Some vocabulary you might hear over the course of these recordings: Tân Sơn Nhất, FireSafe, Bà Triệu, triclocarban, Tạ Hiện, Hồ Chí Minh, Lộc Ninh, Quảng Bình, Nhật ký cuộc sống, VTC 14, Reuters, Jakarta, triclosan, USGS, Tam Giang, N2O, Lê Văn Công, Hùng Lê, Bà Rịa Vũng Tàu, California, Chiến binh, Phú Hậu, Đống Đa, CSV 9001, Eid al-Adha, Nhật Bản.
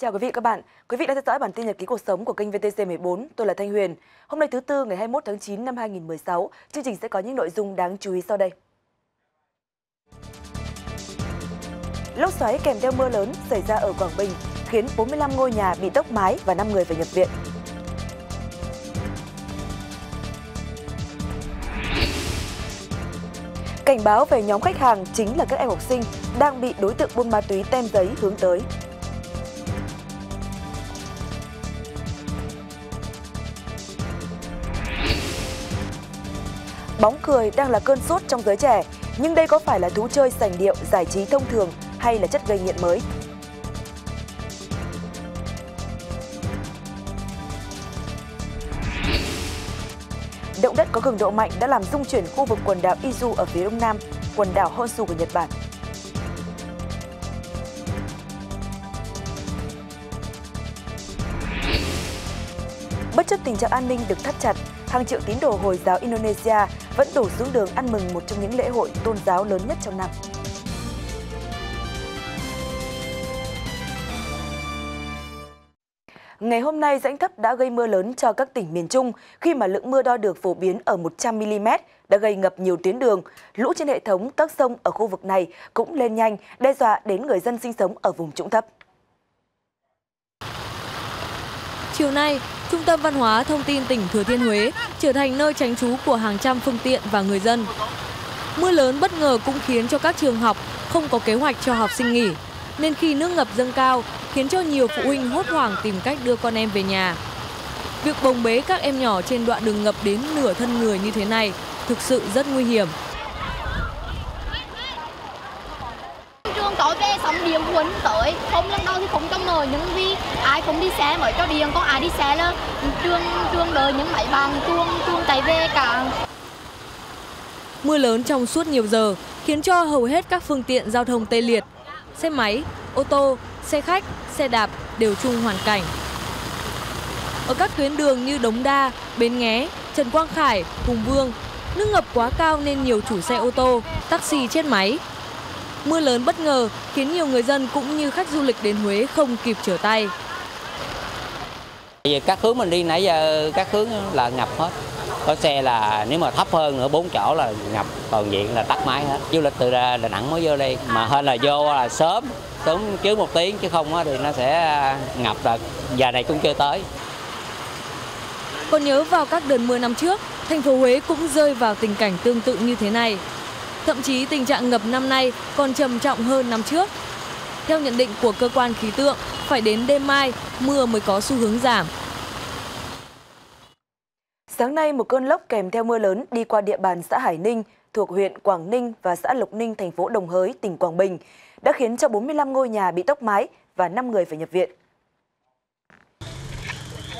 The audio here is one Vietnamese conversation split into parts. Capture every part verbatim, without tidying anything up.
chào quý vị và các bạn. Quý vị đang theo dõi bản tin nhật ký cuộc sống của kênh V T C mười bốn. Tôi là Thanh Huyền. Hôm nay thứ Tư ngày hai mươi mốt tháng chín năm hai nghìn không trăm mười sáu, chương trình sẽ có những nội dung đáng chú ý sau đây. Lốc xoáy kèm theo mưa lớn xảy ra ở Quảng Bình khiến bốn mươi lăm ngôi nhà bị tốc mái và năm người phải nhập viện. Cảnh báo về nhóm khách hàng chính là các em học sinh đang bị đối tượng buôn ma túy tem giấy hướng tới. Bóng cười đang là cơn sốt trong giới trẻ, nhưng đây có phải là thú chơi sành điệu, giải trí thông thường hay là chất gây nghiện mới? Động đất có cường độ mạnh đã làm rung chuyển khu vực quần đảo Izu ở phía đông nam, quần đảo Honshu của Nhật Bản. Bất chấp tình trạng an ninh được thắt chặt, hàng triệu tín đồ Hồi giáo Indonesia vẫn đổ xuống đường ăn mừng một trong những lễ hội tôn giáo lớn nhất trong năm. Ngày hôm nay, rãnh thấp đã gây mưa lớn cho các tỉnh miền Trung khi mà lượng mưa đo được phổ biến ở một trăm mi-li-mét đã gây ngập nhiều tuyến đường. Lũ trên hệ thống các sông ở khu vực này cũng lên nhanh, đe dọa đến người dân sinh sống ở vùng trũng thấp. Chiều nay, Trung tâm Văn hóa Thông tin tỉnh Thừa Thiên Huế trở thành nơi tránh trú của hàng trăm phương tiện và người dân. Mưa lớn bất ngờ cũng khiến cho các trường học không có kế hoạch cho học sinh nghỉ, nên khi nước ngập dâng cao khiến cho nhiều phụ huynh hốt hoảng tìm cách đưa con em về nhà. Việc bồng bế các em nhỏ trên đoạn đường ngập đến nửa thân người như thế này thực sự rất nguy hiểm. Trường tối về xong điện cuốn tới, không lần đầu thì không cho mời những vì ai không đi xe mới cho điện, có ai đi xe là trường trường đời những máy bằng chuông chuông chạy về cả. Mưa lớn trong suốt nhiều giờ khiến cho hầu hết các phương tiện giao thông tê liệt. Xe máy, ô tô, xe khách, xe đạp đều chung hoàn cảnh. Ở các tuyến đường như Đống Đa, Bến Nghé, Trần Quang Khải, Hùng Vương, nước ngập quá cao nên nhiều chủ xe ô tô, taxi chết máy. Mưa lớn bất ngờ khiến nhiều người dân cũng như khách du lịch đến Huế không kịp trở tay. Các hướng mình đi nãy giờ, các hướng là ngập hết. Có xe là nếu mà thấp hơn nữa bốn chỗ là ngập, còn diện là tắt máy hết. Du lịch từ Đà Nẵng mới vô đây, mà hơn là vô là sớm, sớm chứ một tiếng chứ không thì nó sẽ ngập là giờ này cũng chưa tới. Còn nhớ vào các đợt mưa năm trước, thành phố Huế cũng rơi vào tình cảnh tương tự như thế này. Thậm chí tình trạng ngập năm nay còn trầm trọng hơn năm trước. Theo nhận định của cơ quan khí tượng, phải đến đêm mai mưa mới có xu hướng giảm. Sáng nay, một cơn lốc kèm theo mưa lớn đi qua địa bàn xã Hải Ninh thuộc huyện Quảng Ninh và xã Lộc Ninh, thành phố Đồng Hới, tỉnh Quảng Bình đã khiến cho bốn mươi lăm ngôi nhà bị tốc mái và năm người phải nhập viện.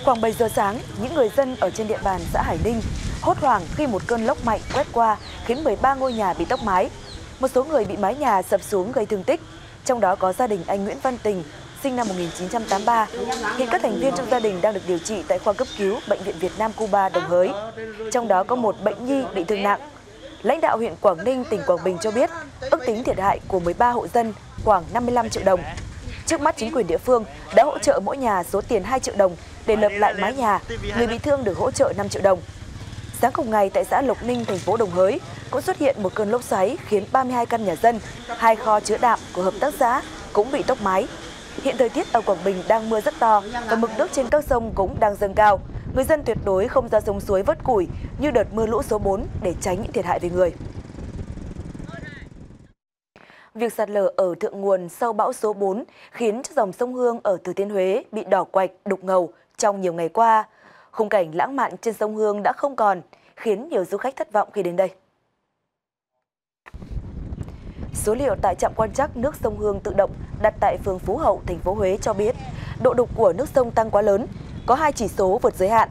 Khoảng bảy giờ sáng, những người dân ở trên địa bàn xã Hải Ninh hốt hoảng khi một cơn lốc mạnh quét qua khiến mười ba ngôi nhà bị tốc mái. Một số người bị mái nhà sập xuống gây thương tích, trong đó có gia đình anh Nguyễn Văn Tình, sinh năm một nghìn chín trăm tám mươi ba. Hiện các thành viên trong gia đình đang được điều trị tại khoa cấp cứu Bệnh viện Việt Nam Cuba, Đồng Hới. Trong đó có một bệnh nhi bị thương nặng. Lãnh đạo huyện Quảng Ninh, tỉnh Quảng Bình cho biết, ước tính thiệt hại của mười ba hộ dân khoảng năm mươi lăm triệu đồng. Trước mắt, chính quyền địa phương đã hỗ trợ mỗi nhà số tiền hai triệu đồng để lợp lại mái nhà, người bị thương được hỗ trợ năm triệu đồng. Sáng cùng ngày, tại xã Lộc Ninh, thành phố Đồng Hới, cũng xuất hiện một cơn lốc xoáy khiến ba mươi hai căn nhà dân, hai kho chứa đạm của hợp tác xã cũng bị tốc mái. Hiện thời tiết ở Quảng Bình đang mưa rất to và mực nước trên các sông cũng đang dâng cao. Người dân tuyệt đối không ra sông suối vớt củi như đợt mưa lũ số bốn để tránh những thiệt hại về người. Việc sạt lở ở thượng nguồn sau bão số bốn khiến cho dòng sông Hương ở Thừa Thiên Huế bị đỏ quạch, đục ngầu trong nhiều ngày qua. Khung cảnh lãng mạn trên sông Hương đã không còn, khiến nhiều du khách thất vọng khi đến đây. Số liệu tại trạm quan trắc nước sông Hương tự động đặt tại phường Phú Hậu, thành phố Huế cho biết độ đục của nước sông tăng quá lớn, có hai chỉ số vượt giới hạn.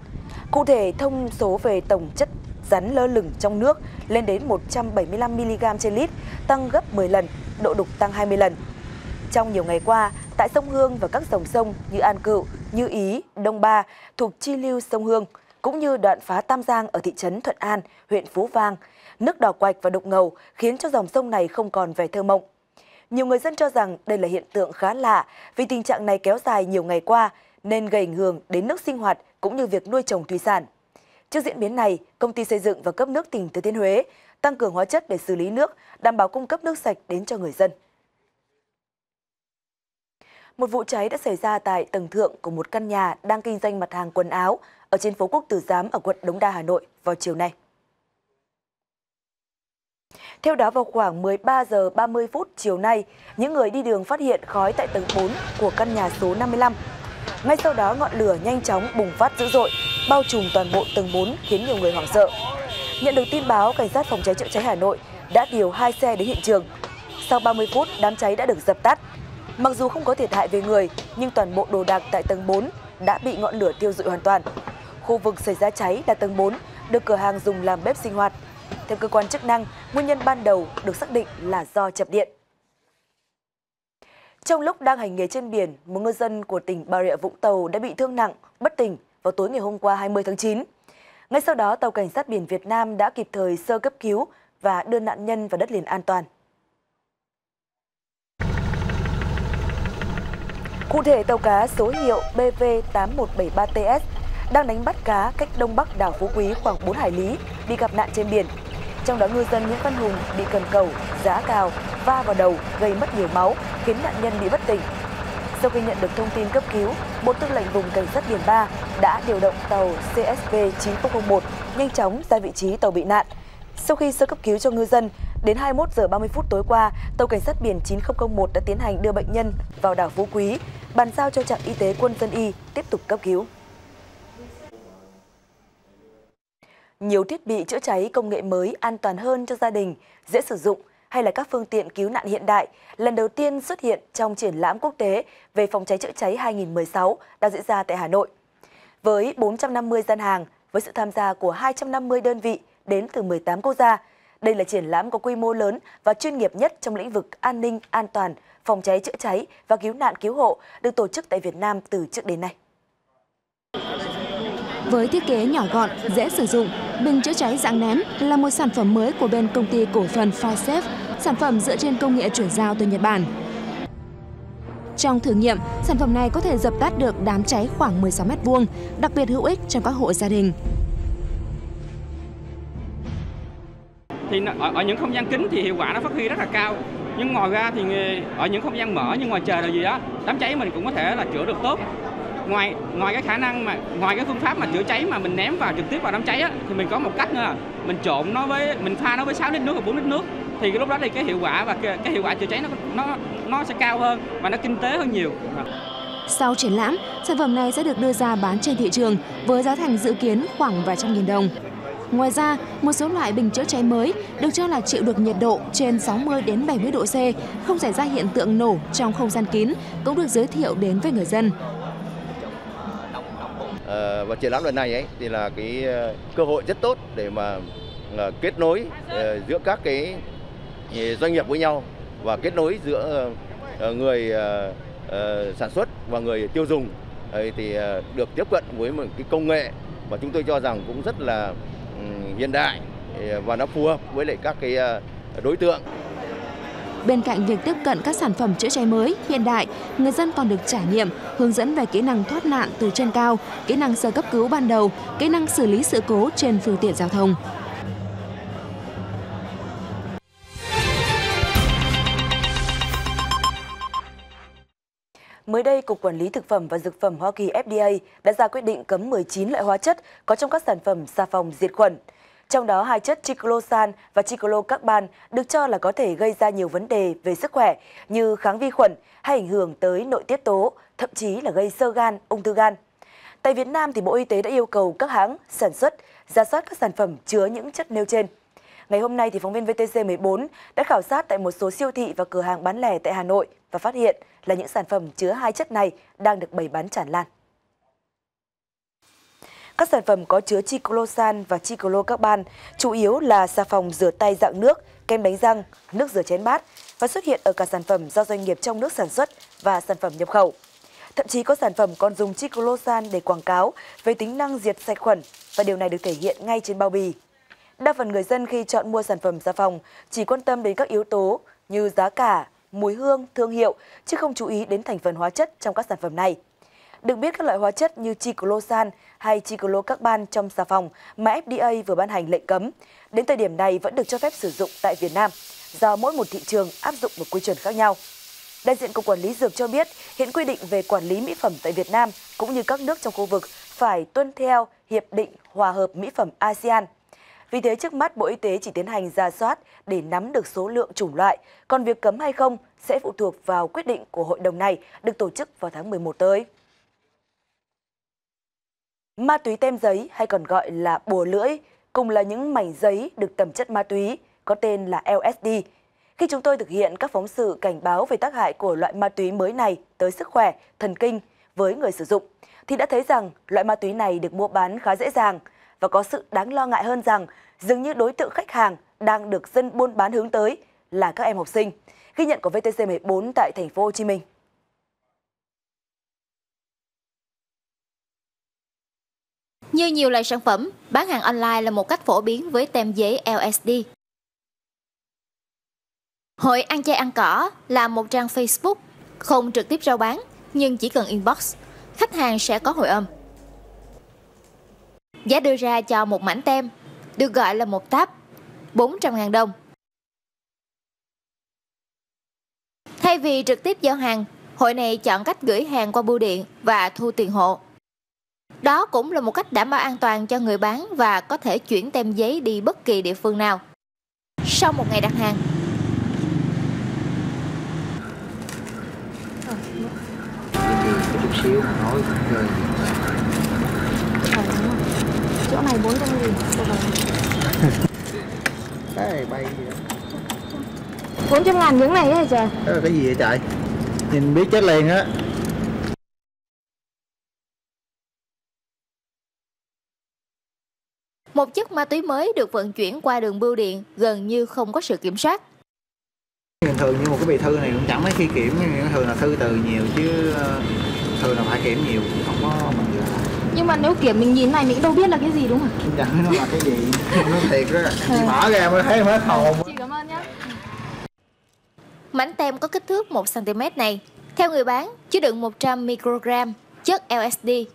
Cụ thể, thông số về tổng chất rắn lơ lửng trong nước lên đến một trăm bảy mươi lăm mi-li-gam trên lít, tăng gấp mười lần, độ đục tăng hai mươi lần. Trong nhiều ngày qua, tại sông Hương và các dòng sông như An Cựu, Như Ý, Đông Ba thuộc chi lưu sông Hương, cũng như đoạn phá Tam Giang ở thị trấn Thuận An, huyện Phú Vang, nước đỏ quạch và đục ngầu khiến cho dòng sông này không còn vẻ thơ mộng. Nhiều người dân cho rằng đây là hiện tượng khá lạ vì tình trạng này kéo dài nhiều ngày qua nên gây ảnh hưởng đến nước sinh hoạt cũng như việc nuôi trồng thủy sản. Trước diễn biến này, Công ty Xây dựng và Cấp nước tỉnh Thừa Thiên Huế tăng cường hóa chất để xử lý nước, đảm bảo cung cấp nước sạch đến cho người dân. Một vụ cháy đã xảy ra tại tầng thượng của một căn nhà đang kinh doanh mặt hàng quần áo ở trên phố Quốc Tử Giám ở quận Đống Đa, Hà Nội vào chiều nay. Theo đó, vào khoảng mười ba giờ ba mươi phút chiều nay, những người đi đường phát hiện khói tại tầng bốn của căn nhà số năm mươi lăm. Ngay sau đó, ngọn lửa nhanh chóng bùng phát dữ dội, bao trùm toàn bộ tầng bốn khiến nhiều người hoảng sợ. Nhận được tin báo, Cảnh sát phòng cháy chữa cháy Hà Nội đã điều hai xe đến hiện trường. Sau ba mươi phút, đám cháy đã được dập tắt. Mặc dù không có thiệt hại về người, nhưng toàn bộ đồ đạc tại tầng bốn đã bị ngọn lửa thiêu rụi hoàn toàn. Khu vực xảy ra cháy là tầng bốn, được cửa hàng dùng làm bếp sinh hoạt. Theo cơ quan chức năng, nguyên nhân ban đầu được xác định là do chập điện. Trong lúc đang hành nghề trên biển, một ngư dân của tỉnh Bà Rịa Vũng Tàu đã bị thương nặng, bất tỉnh vào tối ngày hôm qua hai mươi tháng chín. Ngay sau đó, tàu Cảnh sát biển Việt Nam đã kịp thời sơ cấp cứu và đưa nạn nhân vào đất liền an toàn. Cụ thể, tàu cá số hiệu B V tám một bảy ba T S đang đánh bắt cá cách đông bắc đảo Phú Quý khoảng bốn hải lý bị gặp nạn trên biển. Trong đó, ngư dân Nguyễn Văn Hùng bị cần cầu, giã cào, va vào đầu gây mất nhiều máu, khiến nạn nhân bị bất tỉnh. Sau khi nhận được thông tin cấp cứu, Bộ Tư lệnh Vùng Cảnh sát biển ba đã điều động tàu C S V chín không không một nhanh chóng ra vị trí tàu bị nạn. Sau khi sơ cấp cứu cho ngư dân, đến hai mươi mốt giờ ba mươi phút tối qua, tàu Cảnh sát biển chín không không một đã tiến hành đưa bệnh nhân vào đảo Phú Quý, bàn giao cho trạm y tế Quân dân y tiếp tục cấp cứu. Nhiều thiết bị chữa cháy công nghệ mới an toàn hơn cho gia đình, dễ sử dụng hay là các phương tiện cứu nạn hiện đại lần đầu tiên xuất hiện trong triển lãm quốc tế về phòng cháy chữa cháy hai nghìn không trăm mười sáu đang diễn ra tại Hà Nội. Với bốn trăm năm mươi gian hàng, với sự tham gia của hai trăm năm mươi đơn vị đến từ mười tám quốc gia, đây là triển lãm có quy mô lớn và chuyên nghiệp nhất trong lĩnh vực an ninh, an toàn, phòng cháy chữa cháy và cứu nạn cứu hộ được tổ chức tại Việt Nam từ trước đến nay. Với thiết kế nhỏ gọn, dễ sử dụng, bình chữa cháy dạng nén là một sản phẩm mới của bên công ty cổ phần Firesafe, sản phẩm dựa trên công nghệ chuyển giao từ Nhật Bản. Trong thử nghiệm, sản phẩm này có thể dập tắt được đám cháy khoảng mười sáu mét vuông, đặc biệt hữu ích trong các hộ gia đình. Thì ở, ở những không gian kín thì hiệu quả nó phát huy rất là cao, nhưng ngoài ra thì ở những không gian mở như ngoài trời là gì đó, đám cháy mình cũng có thể là chữa được tốt. Ngoài ngoài cái khả năng mà ngoài cái phương pháp mà chữa cháy mà mình ném vào trực tiếp vào đám cháy á, thì mình có một cách nữa là mình trộn nó với mình pha nó với sáu lít nước và bốn lít nước, thì cái lúc đó thì cái hiệu quả và cái, cái hiệu quả chữa cháy nó nó nó sẽ cao hơn và nó kinh tế hơn nhiều. Sau triển lãm, sản phẩm này sẽ được đưa ra bán trên thị trường với giá thành dự kiến khoảng vài trăm nghìn đồng. Ngoài ra, một số loại bình chữa cháy mới được cho là chịu được nhiệt độ trên sáu mươi đến bảy mươi độ C, không xảy ra hiện tượng nổ trong không gian kín cũng được giới thiệu đến với người dân. À, và triển lãm lần này ấy thì là cái cơ hội rất tốt để mà kết nối giữa các cái doanh nghiệp với nhau và kết nối giữa người sản xuất và người tiêu dùng thì được tiếp cận với một cái công nghệ mà chúng tôi cho rằng cũng rất là hiện đại và nó phù hợp với lại các cái đối tượng. Bên cạnh việc tiếp cận các sản phẩm chữa cháy mới hiện đại, người dân còn được trải nghiệm hướng dẫn về kỹ năng thoát nạn từ trên cao, kỹ năng sơ cấp cứu ban đầu, kỹ năng xử lý sự cố trên phương tiện giao thông. Mới đây, Cục Quản lý Thực phẩm và Dược phẩm Hoa Kỳ F D A đã ra quyết định cấm mười chín loại hóa chất có trong các sản phẩm xà phòng diệt khuẩn. Trong đó, hai chất triclosan và triclocarban được cho là có thể gây ra nhiều vấn đề về sức khỏe như kháng vi khuẩn hay ảnh hưởng tới nội tiết tố, thậm chí là gây xơ gan, ung thư gan. Tại Việt Nam, thì Bộ Y tế đã yêu cầu các hãng sản xuất rà soát các sản phẩm chứa những chất nêu trên. Ngày hôm nay, thì phóng viên V T C mười bốn đã khảo sát tại một số siêu thị và cửa hàng bán lẻ tại Hà Nội và phát hiện là những sản phẩm chứa hai chất này đang được bày bán tràn lan. Các sản phẩm có chứa triclosan và triclocarban chủ yếu là xà phòng rửa tay dạng nước, kem đánh răng, nước rửa chén bát và xuất hiện ở cả sản phẩm do doanh nghiệp trong nước sản xuất và sản phẩm nhập khẩu. Thậm chí có sản phẩm còn dùng triclosan để quảng cáo về tính năng diệt sạch khuẩn và điều này được thể hiện ngay trên bao bì. Đa phần người dân khi chọn mua sản phẩm xà phòng chỉ quan tâm đến các yếu tố như giá cả, mùi hương, thương hiệu, chứ không chú ý đến thành phần hóa chất trong các sản phẩm này. Được biết, các loại hóa chất như triclosan hay triclocarban trong xà phòng mà ép đê a vừa ban hành lệnh cấm, đến thời điểm này vẫn được cho phép sử dụng tại Việt Nam, do mỗi một thị trường áp dụng một quy chuẩn khác nhau. Đại diện Cục Quản lý Dược cho biết, hiện quy định về quản lý mỹ phẩm tại Việt Nam cũng như các nước trong khu vực phải tuân theo Hiệp định Hòa hợp Mỹ phẩm a sê an. Vì thế, trước mắt Bộ Y tế chỉ tiến hành rà soát để nắm được số lượng chủng loại, còn việc cấm hay không sẽ phụ thuộc vào quyết định của hội đồng này được tổ chức vào tháng mười một tới. Ma túy tem giấy hay còn gọi là bùa lưỡi, cùng là những mảnh giấy được tẩm chất ma túy, có tên là lờ ét đê. Khi chúng tôi thực hiện các phóng sự cảnh báo về tác hại của loại ma túy mới này tới sức khỏe, thần kinh với người sử dụng, thì đã thấy rằng loại ma túy này được mua bán khá dễ dàng và có sự đáng lo ngại hơn rằng dường như đối tượng khách hàng đang được dân buôn bán hướng tới là các em học sinh. Ghi nhận của vê tê xê mười bốn tại thành phố Hồ Chí Minh. Như nhiều loại sản phẩm, bán hàng online là một cách phổ biến với tem giấy lờ ét đê. Hội Ăn Chay Ăn Cỏ là một trang Facebook không trực tiếp rao bán, nhưng chỉ cần inbox, khách hàng sẽ có hồi âm. Giá đưa ra cho một mảnh tem, được gọi là một tab, bốn trăm nghìn đồng. Thay vì trực tiếp giao hàng, hội này chọn cách gửi hàng qua bưu điện và thu tiền hộ. Đó cũng là một cách đảm bảo an toàn cho người bán và có thể chuyển tem giấy đi bất kỳ địa phương nào. Sau một ngày đặt hàng, xíu nói rồi. Chỗ này bốn trăm nghìn. Cái này bay gì đó. bốn trăm ngàn miếng này hả trời? Đó là cái gì vậy trời? Nhìn biết chết liền á. Một chất ma túy mới được vận chuyển qua đường bưu điện gần như không có sự kiểm soát. Bình thường như một cái bì thư này cũng chẳng mấy khi kiểm, nhưng thường là thư từ nhiều chứ thường là phải kiểm nhiều, không có bằng được. Nhưng mà nếu kiểm mình nhìn này mình đâu biết là cái gì đúng không? Không chẳng nó là cái gì, nó thiệt đó, mở ra mới thấy hết hồn. Chị cảm ơn nhé. Mảnh tem có kích thước một xăng ti mét này, theo người bán, chứa đựng một trăm microgram chất lờ ét đê.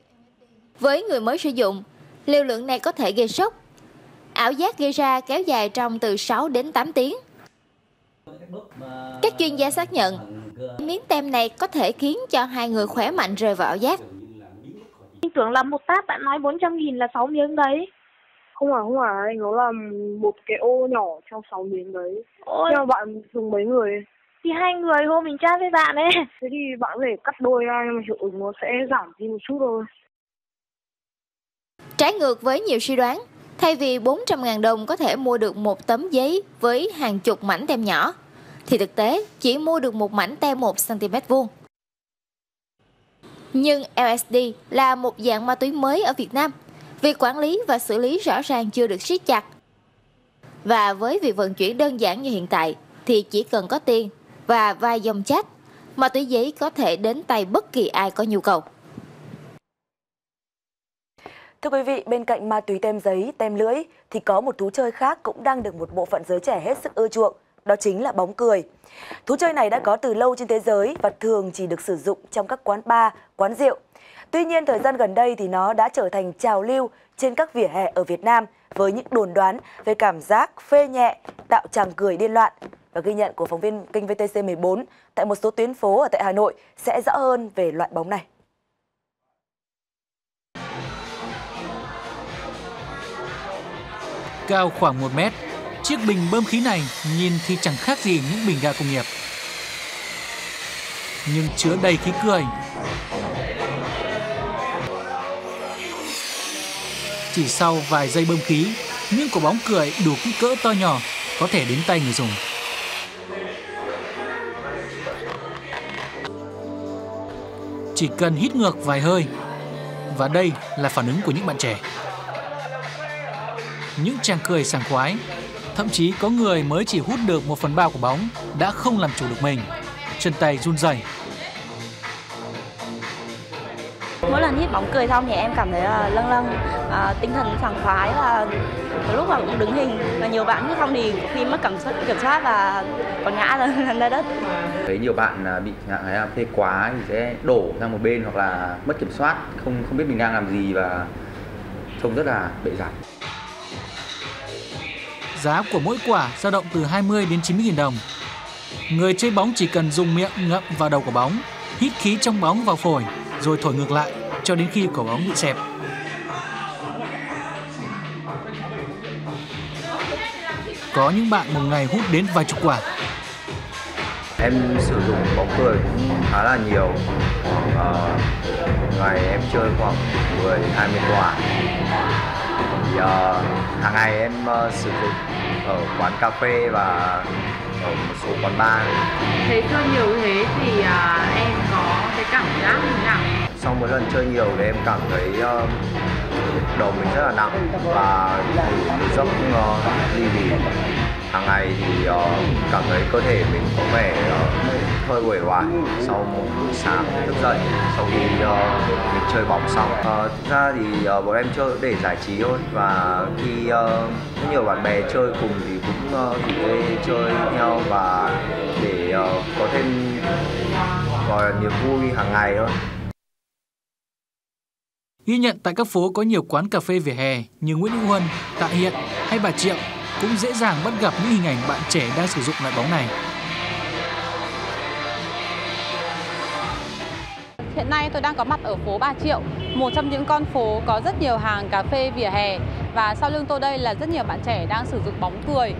Với người mới sử dụng, liều lượng này có thể gây sốc. Ảo giác gây ra kéo dài trong từ sáu đến tám tiếng. Các chuyên gia xác nhận, miếng tem này có thể khiến cho hai người khỏe mạnh rơi vào ảo giác. Mình tưởng là một táp, bạn nói bốn trăm nghìn là sáu miếng đấy. Không phải, không phải, nó là một cái ô nhỏ trong sáu miếng đấy. Ôi. Nhưng mà bạn dùng mấy người? Thì hai người, hôm mình chat với bạn ấy. Thế thì bạn có thể cắt đôi ra, nhưng mà hiệu ứng nó sẽ giảm đi một chút thôi. Trái ngược với nhiều suy đoán, thay vì bốn trăm nghìn đồng có thể mua được một tấm giấy với hàng chục mảnh tem nhỏ, thì thực tế chỉ mua được một mảnh tem một xăng ti mét vuông. Nhưng lờ ét đê là một dạng ma túy mới ở Việt Nam. Việc quản lý và xử lý rõ ràng chưa được siết chặt. Và với việc vận chuyển đơn giản như hiện tại, thì chỉ cần có tiền và vài dòng chat, ma túy giấy có thể đến tay bất kỳ ai có nhu cầu. Thưa quý vị, bên cạnh ma túy tem giấy, tem lưỡi thì có một thú chơi khác cũng đang được một bộ phận giới trẻ hết sức ưa chuộng, đó chính là bóng cười. Thú chơi này đã có từ lâu trên thế giới và thường chỉ được sử dụng trong các quán bar, quán rượu. Tuy nhiên, thời gian gần đây thì nó đã trở thành trào lưu trên các vỉa hè ở Việt Nam với những đồn đoán về cảm giác phê nhẹ, tạo tràng cười điên loạn. Và ghi nhận của phóng viên kênh vê tê xê mười bốn tại một số tuyến phố ở tại Hà Nội sẽ rõ hơn về loại bóng này. Cao khoảng một mét, chiếc bình bơm khí này nhìn thì chẳng khác gì những bình ga công nghiệp. Nhưng chứa đầy khí cười. Chỉ sau vài giây bơm khí, những quả bóng cười đủ kích cỡ to nhỏ có thể đến tay người dùng. Chỉ cần hít ngược vài hơi. Và đây là phản ứng của những bạn trẻ. Những tràng cười sảng khoái, thậm chí có người mới chỉ hút được một phần ba của bóng đã không làm chủ được mình, chân tay run rẩy. mỗi lần hít bóng cười xong thì em cảm thấy là lâng lâng, à, tinh thần sảng khoái và lúc mà cũng đứng hình. Và nhiều bạn hít xong thì khi mất cảm soát kiểm soát và còn ngã ra đất. Thấy nhiều bạn bị ngã phê quá thì sẽ đổ sang một bên hoặc là mất kiểm soát, không không biết mình đang làm gì và trông rất là bệ rạc. Giá của mỗi quả dao động từ hai mươi đến chín mươi nghìn đồng. Người chơi bóng chỉ cần dùng miệng ngậm vào đầu quả bóng, hít khí trong bóng vào phổi rồi thổi ngược lại cho đến khi quả bóng bị xẹp. Có những bạn một ngày hút đến vài chục quả. Em sử dụng bóng cười khá là nhiều. À, ngày em chơi khoảng mười đến hai mươi quả. Thì, à, hàng ngày em uh, sử dụng ở quán cà phê và ở một số quán bar. Thế chơi nhiều thế thì à, em có cái cảm giác như nào? Sau một lần chơi nhiều thì em cảm thấy uh, đầu mình rất là nặng và giấc uh, ly bì. Hàng ngày thì uh, cảm thấy cơ thể mình có vẻ uh, hơi uể oải sau một buổi sáng thức dậy sau khi uh, mình chơi bóng xong. Uh, thực ra thì uh, bọn em chơi để giải trí thôi, và khi uh, nhiều bạn bè chơi cùng thì cũng uh, thì chơi nhau và để uh, có thêm gọi là niềm vui hàng ngày thôi. Ghi nhận tại các phố có nhiều quán cà phê vỉa hè như Nguyễn Hữu Huân, Tạ Hiện hay Bà Triệu cũng dễ dàng bắt gặp những hình ảnh bạn trẻ đang sử dụng loại bóng này. Hiện nay tôi đang có mặt ở phố Bà Triệu, một trong những con phố có rất nhiều hàng cà phê vỉa hè, và sau lưng tôi đây là rất nhiều bạn trẻ đang sử dụng bóng cười.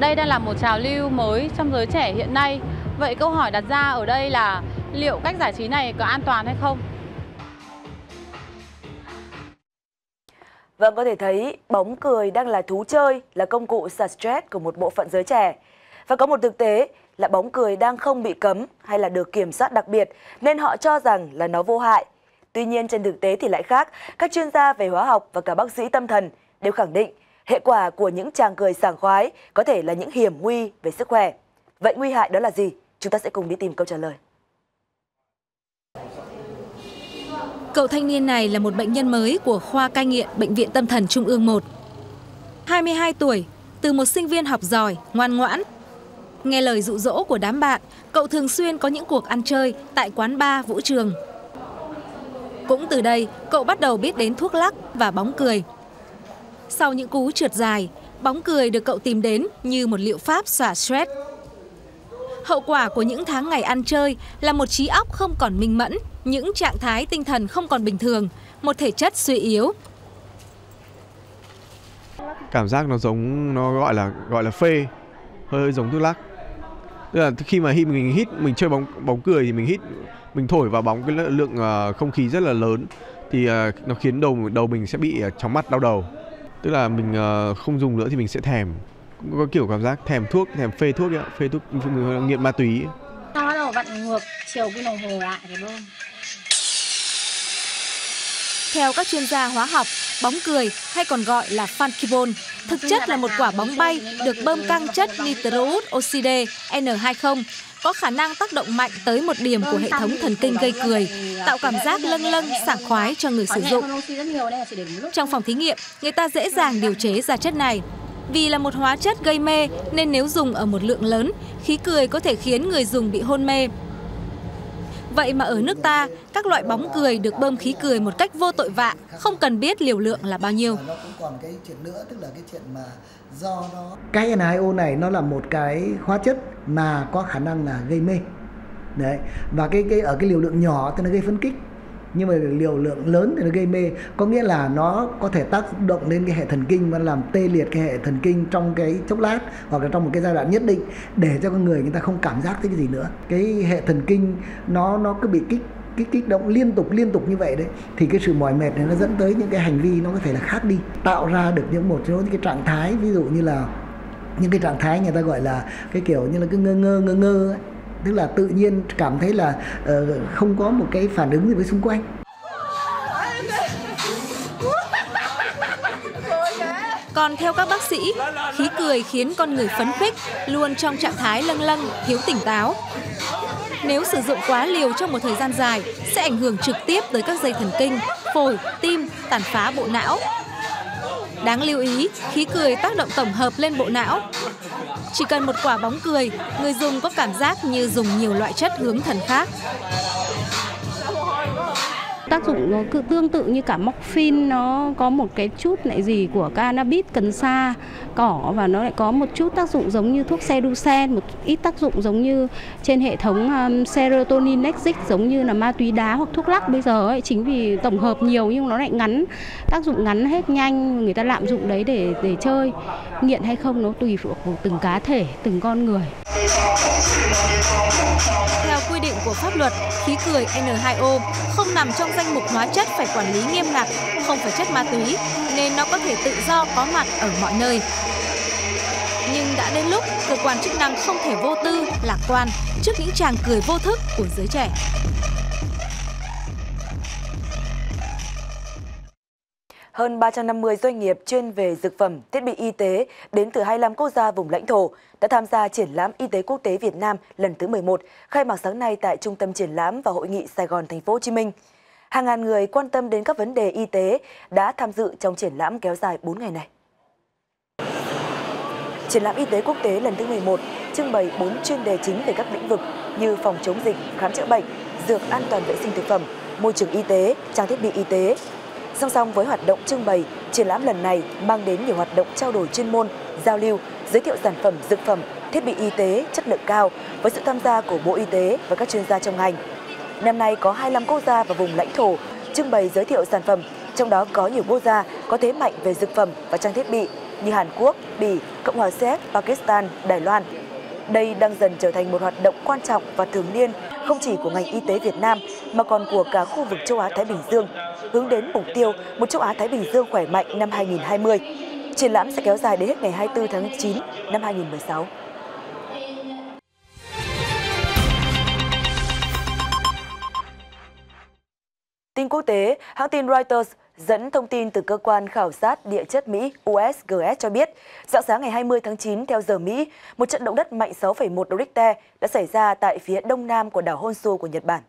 Đây đang là một trào lưu mới trong giới trẻ hiện nay. Vậy câu hỏi đặt ra ở đây là liệu cách giải trí này có an toàn hay không? Vâng, có thể thấy bóng cười đang là thú chơi, là công cụ xả stress của một bộ phận giới trẻ. Và có một thực tế là bóng cười đang không bị cấm hay là được kiểm soát đặc biệt, nên họ cho rằng là nó vô hại. Tuy nhiên trên thực tế thì lại khác, các chuyên gia về hóa học và cả bác sĩ tâm thần đều khẳng định hệ quả của những tràng cười sảng khoái có thể là những hiểm nguy về sức khỏe. Vậy nguy hại đó là gì? Chúng ta sẽ cùng đi tìm câu trả lời. Cậu thanh niên này là một bệnh nhân mới của khoa cai nghiện Bệnh viện Tâm thần Trung ương một. hai mươi hai tuổi, từ một sinh viên học giỏi, ngoan ngoãn. Nghe lời dụ dỗ của đám bạn, cậu thường xuyên có những cuộc ăn chơi tại quán bar, vũ trường. Cũng từ đây, cậu bắt đầu biết đến thuốc lắc và bóng cười. Sau những cú trượt dài, bóng cười được cậu tìm đến như một liệu pháp xả stress. Hậu quả của những tháng ngày ăn chơi là một trí óc không còn minh mẫn, những trạng thái tinh thần không còn bình thường, một thể chất suy yếu. Cảm giác nó giống, nó gọi là gọi là phê, hơi giống thuốc lắc. Tức là khi mà hít, mình hít, mình chơi bóng bóng cười thì mình hít, mình thổi vào bóng cái lượng không khí rất là lớn, thì nó khiến đầu đầu mình sẽ bị chóng mặt, đau đầu. Tức là mình không dùng nữa thì mình sẽ thèm, có kiểu cảm giác thèm thuốc, thèm phê thuốc ấy, phê thuốc nghiện ma túy. Tao bắt đầu vặn ngược chiều cái đồng hồ lại cái bơm. Theo các chuyên gia hóa học, bóng cười hay còn gọi là funky ball thực chất là một quả bóng bay được bơm căng chất nitrous oxide N hai O, có khả năng tác động mạnh tới một điểm của hệ thống thần kinh gây cười, tạo cảm giác lâng lâng, sảng khoái cho người sử dụng. Trong phòng thí nghiệm, người ta dễ dàng điều chế ra chất này. Vì là một hóa chất gây mê nên nếu dùng ở một lượng lớn, khí cười có thể khiến người dùng bị hôn mê. Vậy mà ở nước ta, các loại bóng cười được bơm khí cười một cách vô tội vạ, không cần biết liều lượng là bao nhiêu. Cái N hai O này nó là một cái hóa chất mà có khả năng là gây mê. Đấy. Và cái, cái ở cái liều lượng nhỏ thì nó gây phấn kích, nhưng mà liều lượng lớn thì nó gây mê, có nghĩa là nó có thể tác động lên cái hệ thần kinh và làm tê liệt cái hệ thần kinh trong cái chốc lát hoặc là trong một cái giai đoạn nhất định, để cho con người người ta không cảm giác thấy cái gì nữa. Cái hệ thần kinh nó nó cứ bị kích kích kích động liên tục liên tục như vậy đấy, thì cái sự mỏi mệt này nó dẫn tới những cái hành vi nó có thể là khác đi, tạo ra được những một số những cái trạng thái, ví dụ như là những cái trạng thái người ta gọi là cái kiểu như là cứ ngơ ngơ ngơ ngơ ấy. Tức là tự nhiên cảm thấy là uh, không có một cái phản ứng gì với xung quanh. Còn theo các bác sĩ, khí cười khiến con người phấn khích, luôn trong trạng thái lâng lâng, thiếu tỉnh táo. Nếu sử dụng quá liều trong một thời gian dài, sẽ ảnh hưởng trực tiếp tới các dây thần kinh, phổi, tim, tàn phá bộ não. Đáng lưu ý, khí cười tác động tổng hợp lên bộ não. Chỉ cần một quả bóng cười, người dùng có cảm giác như dùng nhiều loại chất hướng thần khác. Tác dụng nó cứ tương tự như cả morphine, nó có một cái chút lại gì của cannabis, cần sa, cỏ, và nó lại có một chút tác dụng giống như thuốc seducen, một ít tác dụng giống như trên hệ thống um, serotonin lexic, giống như là ma túy đá hoặc thuốc lắc bây giờ ấy. Chính vì tổng hợp nhiều nhưng nó lại ngắn, tác dụng ngắn hết nhanh, người ta lạm dụng đấy để để chơi. Nghiện hay không nó tùy thuộc vào từng cá thể, từng con người. Theo quy định của pháp luật, khí cười N hai O không nằm trong danh mục hóa chất phải quản lý nghiêm ngặt, không phải chất ma túy, nên nó có thể tự do có mặt ở mọi nơi. Nhưng đã đến lúc cơ quan chức năng không thể vô tư, lạc quan trước những tràng cười vô thức của giới trẻ. Hơn ba trăm năm mươi doanh nghiệp chuyên về dược phẩm, thiết bị y tế đến từ hai mươi lăm quốc gia vùng lãnh thổ đã tham gia triển lãm y tế quốc tế Việt Nam lần thứ mười một, khai mạc sáng nay tại Trung tâm Triển lãm và Hội nghị Sài Gòn, Thành phố Hồ Chí Minh. Hàng ngàn người quan tâm đến các vấn đề y tế đã tham dự trong triển lãm kéo dài bốn ngày này. Triển lãm y tế quốc tế lần thứ mười một trưng bày bốn chuyên đề chính về các lĩnh vực như phòng chống dịch, khám chữa bệnh, dược an toàn vệ sinh thực phẩm, môi trường y tế, trang thiết bị y tế. Song song với hoạt động trưng bày, triển lãm lần này mang đến nhiều hoạt động trao đổi chuyên môn, giao lưu, giới thiệu sản phẩm, dược phẩm, thiết bị y tế chất lượng cao với sự tham gia của Bộ Y tế và các chuyên gia trong ngành. Năm nay có hai mươi lăm quốc gia và vùng lãnh thổ trưng bày giới thiệu sản phẩm, trong đó có nhiều quốc gia có thế mạnh về dược phẩm và trang thiết bị như Hàn Quốc, Bỉ, Cộng hòa Séc, Pakistan, Đài Loan. Đây đang dần trở thành một hoạt động quan trọng và thường niên không chỉ của ngành y tế Việt Nam mà còn của cả khu vực châu Á-Thái Bình Dương, hướng đến mục tiêu một châu Á-Thái Bình Dương khỏe mạnh năm hai nghìn không trăm hai mươi. Triển lãm sẽ kéo dài đến hết ngày hai mươi tư tháng chín năm hai nghìn không trăm mười sáu. Tin quốc tế, hãng tin Reuters dẫn thông tin từ cơ quan khảo sát địa chất Mỹ U S G S cho biết, rạng sáng ngày hai mươi tháng chín theo giờ Mỹ, một trận động đất mạnh sáu phẩy một độ Richter đã xảy ra tại phía đông nam của đảo Honshu của Nhật Bản.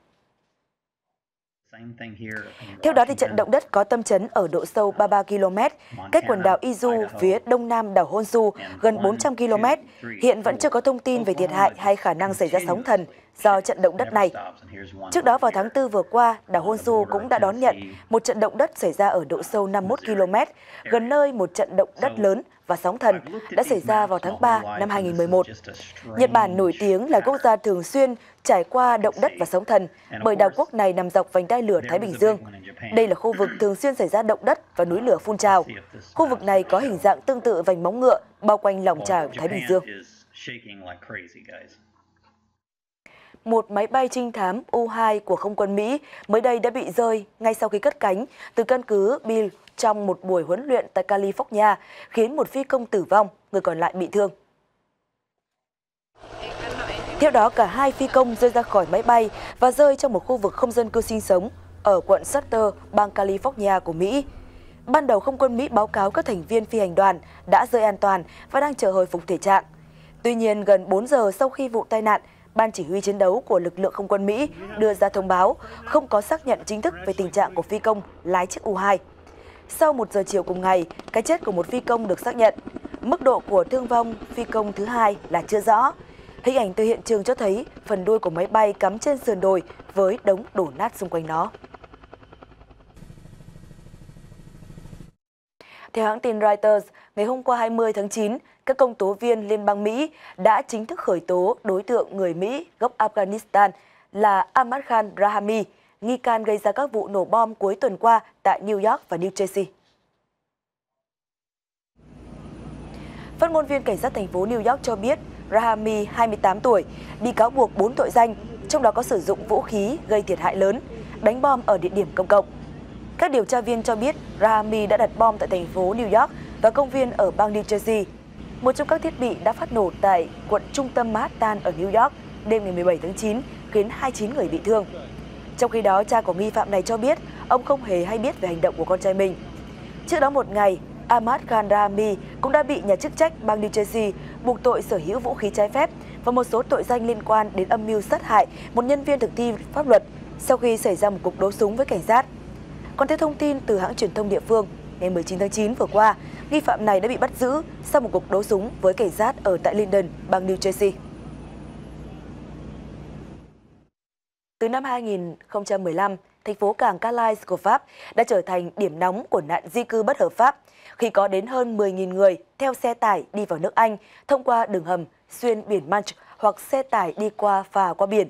Theo đó, thì trận động đất có tâm chấn ở độ sâu ba mươi ba ki lô mét, cách quần đảo Izu phía đông nam đảo Honshu gần bốn trăm ki lô mét. Hiện vẫn chưa có thông tin về thiệt hại hay khả năng xảy ra sóng thần do trận động đất này. Trước đó vào tháng tư vừa qua, đảo Honshu cũng đã đón nhận một trận động đất xảy ra ở độ sâu năm mươi mốt ki lô mét, gần nơi một trận động đất lớn và sóng thần đã xảy ra vào tháng ba năm hai nghìn không trăm mười một. Nhật Bản nổi tiếng là quốc gia thường xuyên trải qua động đất và sóng thần bởi đảo quốc này nằm dọc vành đai lửa Thái Bình Dương. Đây là khu vực thường xuyên xảy ra động đất và núi lửa phun trào. Khu vực này có hình dạng tương tự vành móng ngựa bao quanh lòng trà Thái Bình Dương. Một máy bay trinh thám U hai của Không quân Mỹ mới đây đã bị rơi ngay sau khi cất cánh từ căn cứ Bill trong một buổi huấn luyện tại California, khiến một phi công tử vong, người còn lại bị thương. Theo đó, cả hai phi công rơi ra khỏi máy bay và rơi trong một khu vực không dân cư sinh sống ở quận Sutter, bang California của Mỹ. Ban đầu, Không quân Mỹ báo cáo các thành viên phi hành đoàn đã rơi an toàn và đang chờ hồi phục thể trạng. Tuy nhiên, gần bốn giờ sau khi vụ tai nạn, Ban chỉ huy chiến đấu của lực lượng Không quân Mỹ đưa ra thông báo không có xác nhận chính thức về tình trạng của phi công lái chiếc U hai. Sau một giờ chiều cùng ngày, cái chết của một phi công được xác nhận. Mức độ của thương vong phi công thứ hai là chưa rõ. Hình ảnh từ hiện trường cho thấy phần đuôi của máy bay cắm trên sườn đồi với đống đổ nát xung quanh nó. Theo hãng tin Reuters, ngày hôm qua hai mươi tháng chín, các công tố viên Liên bang Mỹ đã chính thức khởi tố đối tượng người Mỹ gốc Afghanistan là Ahmad Khan Rahami, nghi can gây ra các vụ nổ bom cuối tuần qua tại New York và New Jersey. Phát ngôn viên cảnh sát thành phố New York cho biết Rahami, hai mươi tám tuổi, bị cáo buộc bốn tội danh, trong đó có sử dụng vũ khí gây thiệt hại lớn, đánh bom ở địa điểm công cộng. Các điều tra viên cho biết Rahami đã đặt bom tại thành phố New York và công viên ở bang New Jersey. Một trong các thiết bị đã phát nổ tại quận trung tâm Manhattan ở New York đêm ngày mười bảy tháng chín, khiến hai mươi chín người bị thương. Trong khi đó, cha của nghi phạm này cho biết ông không hề hay biết về hành động của con trai mình. Trước đó một ngày, Ahmad Khan Rahami cũng đã bị nhà chức trách bang New Jersey buộc tội sở hữu vũ khí trái phép và một số tội danh liên quan đến âm mưu sát hại một nhân viên thực thi pháp luật sau khi xảy ra một cuộc đấu súng với cảnh sát. Còn theo thông tin từ hãng truyền thông địa phương, ngày mười chín tháng chín vừa qua, nghi phạm này đã bị bắt giữ sau một cuộc đấu súng với cảnh sát ở tại Linden, bang New Jersey. Từ năm hai nghìn không trăm mười lăm, thành phố cảng Kailas của Pháp đã trở thành điểm nóng của nạn di cư bất hợp pháp khi có đến hơn mười nghìn người theo xe tải đi vào nước Anh thông qua đường hầm xuyên biển Manch hoặc xe tải đi qua phà qua biển.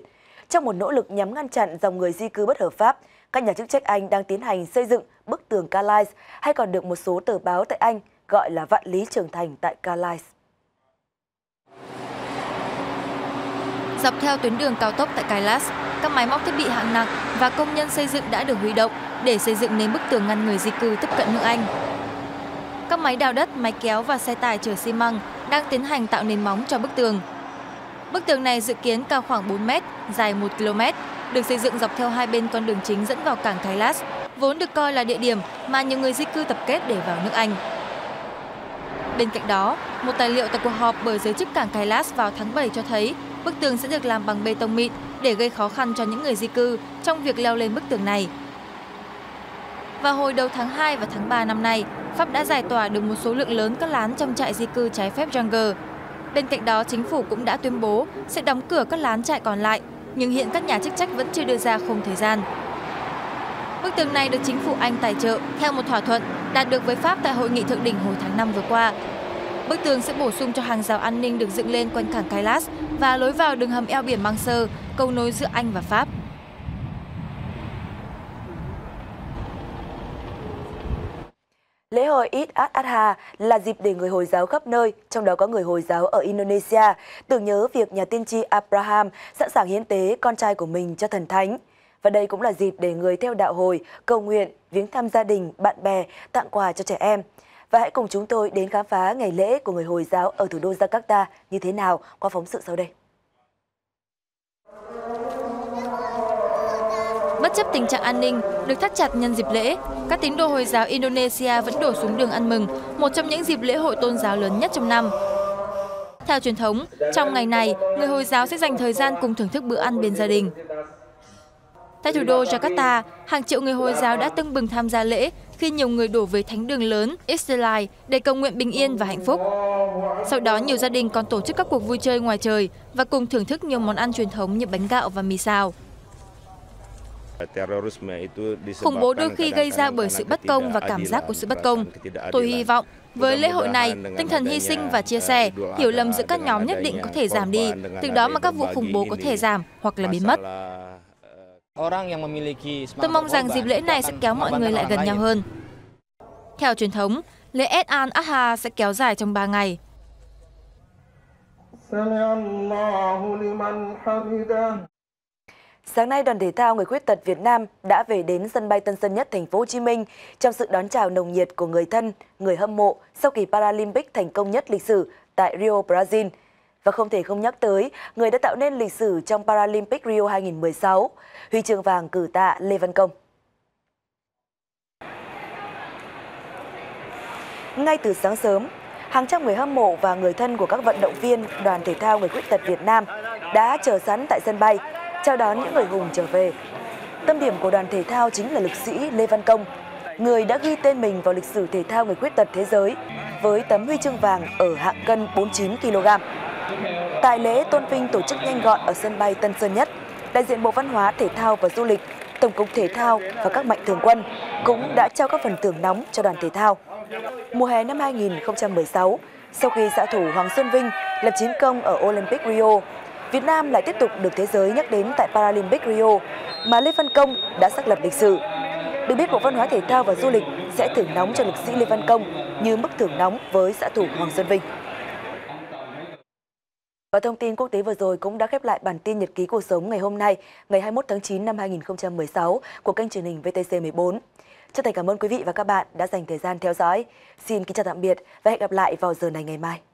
Trong một nỗ lực nhằm ngăn chặn dòng người di cư bất hợp pháp, các nhà chức trách Anh đang tiến hành xây dựng bức tường Kailas, hay còn được một số tờ báo tại Anh gọi là vạn lý trường thành tại Kailas. Dọc theo tuyến đường cao tốc tại Kailas, các máy móc thiết bị hạng nặng và công nhân xây dựng đã được huy động để xây dựng nên bức tường ngăn người di cư tiếp cận nước Anh. Các máy đào đất, máy kéo và xe tải chở xi măng đang tiến hành tạo nền móng cho bức tường. Bức tường này dự kiến cao khoảng bốn mét, dài một ki lô mét, được xây dựng dọc theo hai bên con đường chính dẫn vào cảng Kailas, vốn được coi là địa điểm mà nhiều người di cư tập kết để vào nước Anh. Bên cạnh đó, một tài liệu tại cuộc họp bởi giới chức cảng Kailas vào tháng bảy cho thấy bức tường sẽ được làm bằng bê tông mịn để gây khó khăn cho những người di cư trong việc leo lên bức tường này. Và hồi đầu tháng hai và tháng ba năm nay, Pháp đã giải tỏa được một số lượng lớn các lán trong trại di cư trái phép Jungger. Bên cạnh đó, chính phủ cũng đã tuyên bố sẽ đóng cửa các lán trại còn lại, nhưng hiện các nhà chức trách vẫn chưa đưa ra khung thời gian. Bức tường này được chính phủ Anh tài trợ theo một thỏa thuận đạt được với Pháp tại hội nghị thượng đỉnh hồi tháng năm vừa qua. Bức tường sẽ bổ sung cho hàng rào an ninh được dựng lên quanh cảng Kailas và lối vào đường hầm eo biển Manchester, cầu nối giữa Anh và Pháp. Lễ hội Eid al-Adha là dịp để người Hồi giáo khắp nơi, trong đó có người Hồi giáo ở Indonesia, tưởng nhớ việc nhà tiên tri Abraham sẵn sàng hiến tế con trai của mình cho thần thánh. Và đây cũng là dịp để người theo đạo Hồi cầu nguyện, viếng thăm gia đình, bạn bè, tặng quà cho trẻ em. Và hãy cùng chúng tôi đến khám phá ngày lễ của người Hồi giáo ở thủ đô Jakarta như thế nào qua phóng sự sau đây. Bất chấp tình trạng an ninh được thắt chặt nhân dịp lễ, các tín đồ Hồi giáo Indonesia vẫn đổ xuống đường ăn mừng, một trong những dịp lễ hội tôn giáo lớn nhất trong năm. Theo truyền thống, trong ngày này, người Hồi giáo sẽ dành thời gian cùng thưởng thức bữa ăn bên gia đình. Tại thủ đô Jakarta, hàng triệu người Hồi giáo đã tưng bừng tham gia lễ khi nhiều người đổ về thánh đường lớn Istiqlal để cầu nguyện bình yên và hạnh phúc. Sau đó, nhiều gia đình còn tổ chức các cuộc vui chơi ngoài trời và cùng thưởng thức nhiều món ăn truyền thống như bánh gạo và mì xào. Khủng bố đôi khi gây ra bởi sự bất công và cảm giác của sự bất công. Tôi hy vọng với lễ hội này, tinh thần hy sinh và chia sẻ, hiểu lầm giữa các nhóm nhất định có thể giảm đi, từ đó mà các vụ khủng bố có thể giảm hoặc là biến mất. Tôi mong rằng dịp lễ này sẽ kéo mọi người lại gần nhau hơn. Theo truyền thống, lễ Eid al-Adha sẽ kéo dài trong ba ngày. Sáng nay, đoàn thể thao người khuyết tật Việt Nam đã về đến sân bay Tân Sơn Nhất, thành phố Hồ Chí Minh trong sự đón chào nồng nhiệt của người thân, người hâm mộ sau kỳ Paralympic thành công nhất lịch sử tại Rio, Brazil. Và không thể không nhắc tới người đã tạo nên lịch sử trong Paralympic Rio hai nghìn không trăm mười sáu, huy chương vàng cử tạ Lê Văn Công. Ngay từ sáng sớm, hàng trăm người hâm mộ và người thân của các vận động viên đoàn thể thao người khuyết tật Việt Nam đã chờ sẵn tại sân bay, chào đón những người hùng trở về. Tâm điểm của đoàn thể thao chính là lực sĩ Lê Văn Công, người đã ghi tên mình vào lịch sử thể thao người khuyết tật thế giới với tấm huy chương vàng ở hạng cân bốn mươi chín ki lô gam. Tại lễ tôn vinh tổ chức nhanh gọn ở sân bay Tân Sơn Nhất, đại diện Bộ Văn hóa, Thể thao và Du lịch, Tổng cục Thể thao và các mạnh thường quân cũng đã trao các phần thưởng nóng cho đoàn thể thao. Mùa hè năm hai nghìn không trăm mười sáu, sau khi xạ thủ Hoàng Xuân Vinh lập chiến công ở Olympic Rio, Việt Nam lại tiếp tục được thế giới nhắc đến tại Paralympic Rio mà Lê Văn Công đã xác lập lịch sử. Được biết, Bộ Văn hóa, Thể thao và Du lịch sẽ thưởng nóng cho lực sĩ Lê Văn Công như mức thưởng nóng với xạ thủ Hoàng Xuân Vinh. Và thông tin quốc tế vừa rồi cũng đã khép lại bản tin nhật ký cuộc sống ngày hôm nay, ngày hai mươi mốt tháng chín năm hai nghìn không trăm mười sáu của kênh truyền hình VTC mười bốn. Chân thành cảm ơn quý vị và các bạn đã dành thời gian theo dõi. Xin kính chào tạm biệt và hẹn gặp lại vào giờ này ngày mai.